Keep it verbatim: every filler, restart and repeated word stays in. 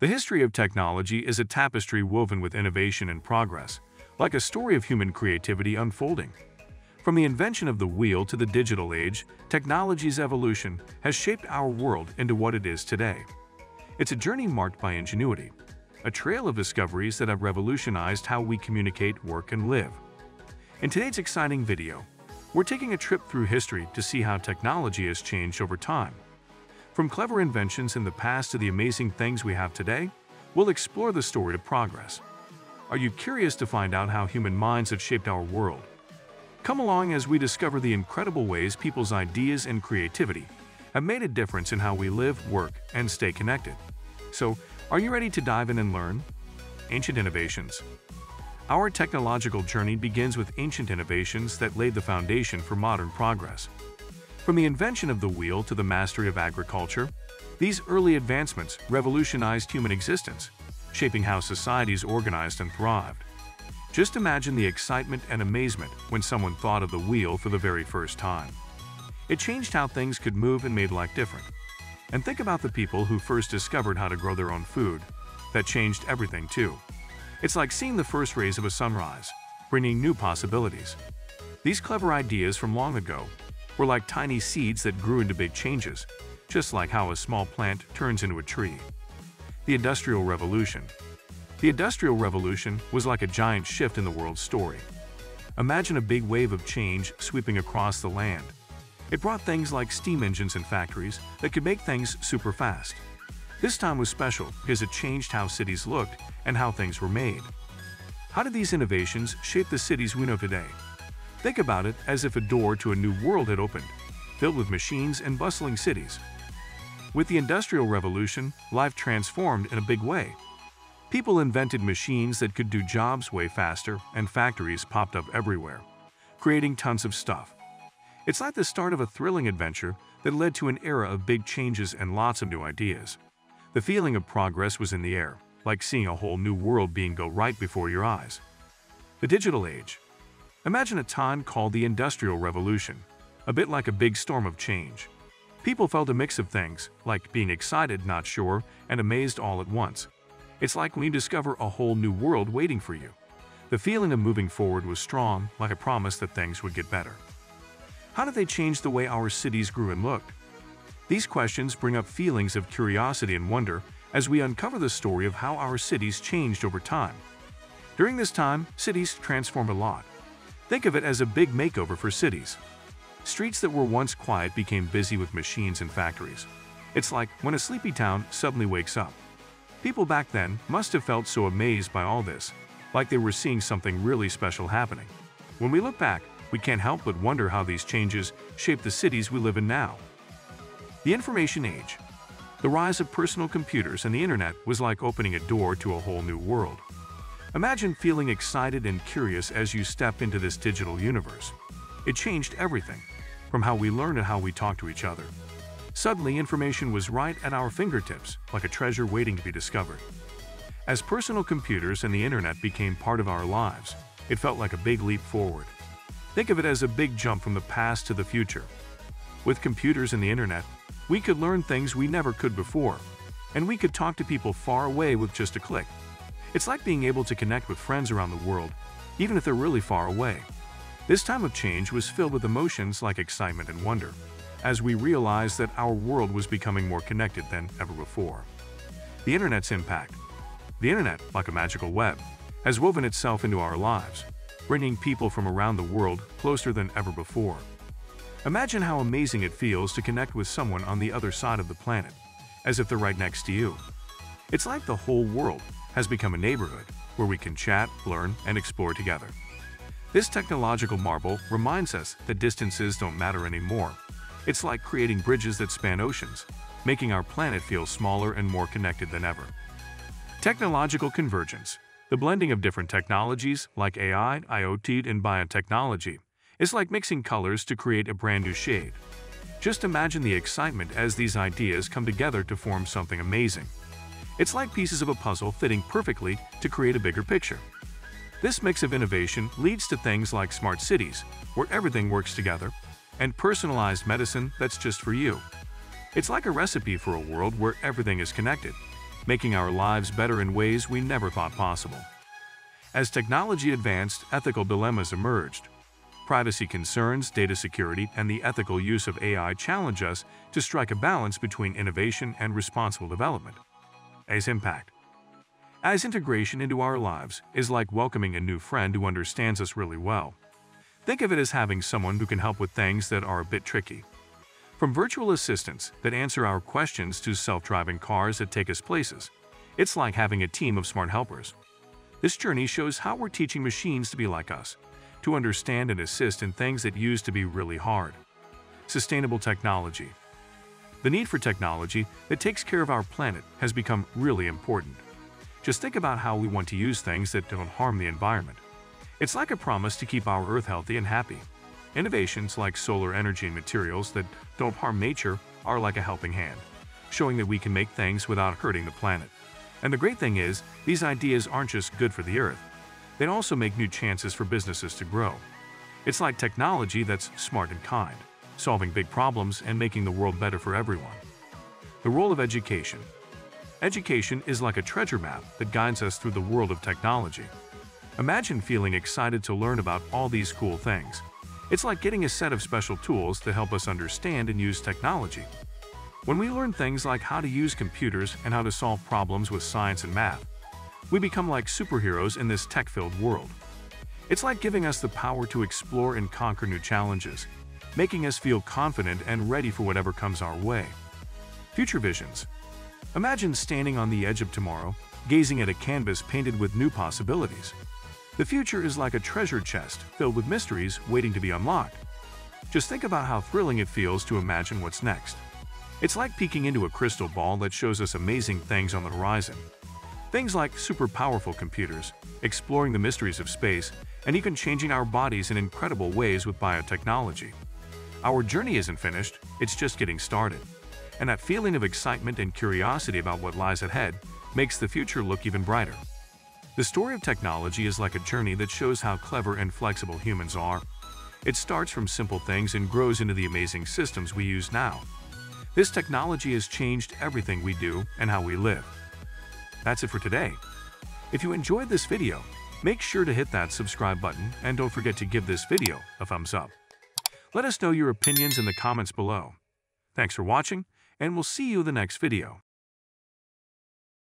The history of technology is a tapestry woven with innovation and progress, like a story of human creativity unfolding. From the invention of the wheel to the digital age, technology's evolution has shaped our world into what it is today. It's a journey marked by ingenuity, a trail of discoveries that have revolutionized how we communicate, work, and live. In today's exciting video, we're taking a trip through history to see how technology has changed over time. From clever inventions in the past to the amazing things we have today, we'll explore the story of progress. Are you curious to find out how human minds have shaped our world? Come along as we discover the incredible ways people's ideas and creativity have made a difference in how we live, work, and stay connected. So, are you ready to dive in and learn? Ancient innovations. Our technological journey begins with ancient innovations that laid the foundation for modern progress. From the invention of the wheel to the mastery of agriculture, these early advancements revolutionized human existence, shaping how societies organized and thrived. Just imagine the excitement and amazement when someone thought of the wheel for the very first time. It changed how things could move and made life different. And think about the people who first discovered how to grow their own food. That changed everything too. It's like seeing the first rays of a sunrise, bringing new possibilities. These clever ideas from long ago were like tiny seeds that grew into big changes, just like how a small plant turns into a tree. The Industrial Revolution. The Industrial Revolution was like a giant shift in the world's story. Imagine a big wave of change sweeping across the land. It brought things like steam engines and factories that could make things super fast. This time was special because it changed how cities looked and how things were made. How did these innovations shape the cities we know today? Think about it as if a door to a new world had opened, filled with machines and bustling cities. With the Industrial Revolution, life transformed in a big way. People invented machines that could do jobs way faster, and factories popped up everywhere, creating tons of stuff. It's like the start of a thrilling adventure that led to an era of big changes and lots of new ideas. The feeling of progress was in the air, like seeing a whole new world being built right before your eyes. The Digital Age. Imagine a time called the Industrial Revolution, a bit like a big storm of change. People felt a mix of things, like being excited, not sure, and amazed all at once. It's like when you discover a whole new world waiting for you. The feeling of moving forward was strong, like a promise that things would get better. How did they change the way our cities grew and looked? These questions bring up feelings of curiosity and wonder as we uncover the story of how our cities changed over time. During this time, cities transformed a lot. Think of it as a big makeover for cities. Streets that were once quiet became busy with machines and factories. It's like when a sleepy town suddenly wakes up. People back then must have felt so amazed by all this, like they were seeing something really special happening. When we look back, we can't help but wonder how these changes shape the cities we live in now. The Information Age. The rise of personal computers and the internet was like opening a door to a whole new world. Imagine feeling excited and curious as you stepped into this digital universe. It changed everything, from how we learn and how we talk to each other. Suddenly, information was right at our fingertips, like a treasure waiting to be discovered. As personal computers and the internet became part of our lives, it felt like a big leap forward. Think of it as a big jump from the past to the future. With computers and the internet, we could learn things we never could before, and we could talk to people far away with just a click. It's like being able to connect with friends around the world, even if they're really far away. This time of change was filled with emotions like excitement and wonder, as we realized that our world was becoming more connected than ever before. The internet's impact. The internet, like a magical web, has woven itself into our lives, bringing people from around the world closer than ever before. Imagine how amazing it feels to connect with someone on the other side of the planet, as if they're right next to you. It's like the whole world has become a neighborhood where we can chat, learn, and explore together. This technological marvel reminds us that distances don't matter anymore. It's like creating bridges that span oceans, making our planet feel smaller and more connected than ever. Technological convergence. The blending of different technologies, like A I, IoT, and biotechnology, is like mixing colors to create a brand new shade. Just imagine the excitement as these ideas come together to form something amazing. It's like pieces of a puzzle fitting perfectly to create a bigger picture. This mix of innovation leads to things like smart cities, where everything works together, and personalized medicine that's just for you. It's like a recipe for a world where everything is connected, making our lives better in ways we never thought possible. As technology advanced, ethical dilemmas emerged. Privacy concerns, data security, and the ethical use of A I challenge us to strike a balance between innovation and responsible development. As impact. As integration into our lives is like welcoming a new friend who understands us really well. Think of it as having someone who can help with things that are a bit tricky. From virtual assistants that answer our questions to self-driving cars that take us places, it's like having a team of smart helpers. This journey shows how we're teaching machines to be like us, to understand and assist in things that used to be really hard. Sustainable technology. The need for technology that takes care of our planet has become really important. Just think about how we want to use things that don't harm the environment. It's like a promise to keep our Earth healthy and happy. Innovations like solar energy and materials that don't harm nature are like a helping hand, showing that we can make things without hurting the planet. And the great thing is, these ideas aren't just good for the Earth. They also make new chances for businesses to grow. It's like technology that's smart and kind, solving big problems and making the world better for everyone. The role of education. Education is like a treasure map that guides us through the world of technology. Imagine feeling excited to learn about all these cool things. It's like getting a set of special tools to help us understand and use technology. When we learn things like how to use computers and how to solve problems with science and math, we become like superheroes in this tech-filled world. It's like giving us the power to explore and conquer new challenges, making us feel confident and ready for whatever comes our way. Future visions. Imagine standing on the edge of tomorrow, gazing at a canvas painted with new possibilities. The future is like a treasure chest filled with mysteries waiting to be unlocked. Just think about how thrilling it feels to imagine what's next. It's like peeking into a crystal ball that shows us amazing things on the horizon. Things like super powerful computers, exploring the mysteries of space, and even changing our bodies in incredible ways with biotechnology. Our journey isn't finished, it's just getting started. And that feeling of excitement and curiosity about what lies ahead makes the future look even brighter. The story of technology is like a journey that shows how clever and flexible humans are. It starts from simple things and grows into the amazing systems we use now. This technology has changed everything we do and how we live. That's it for today. If you enjoyed this video, make sure to hit that subscribe button and don't forget to give this video a thumbs up. Let us know your opinions in the comments below. Thanks for watching, and we'll see you in the next video.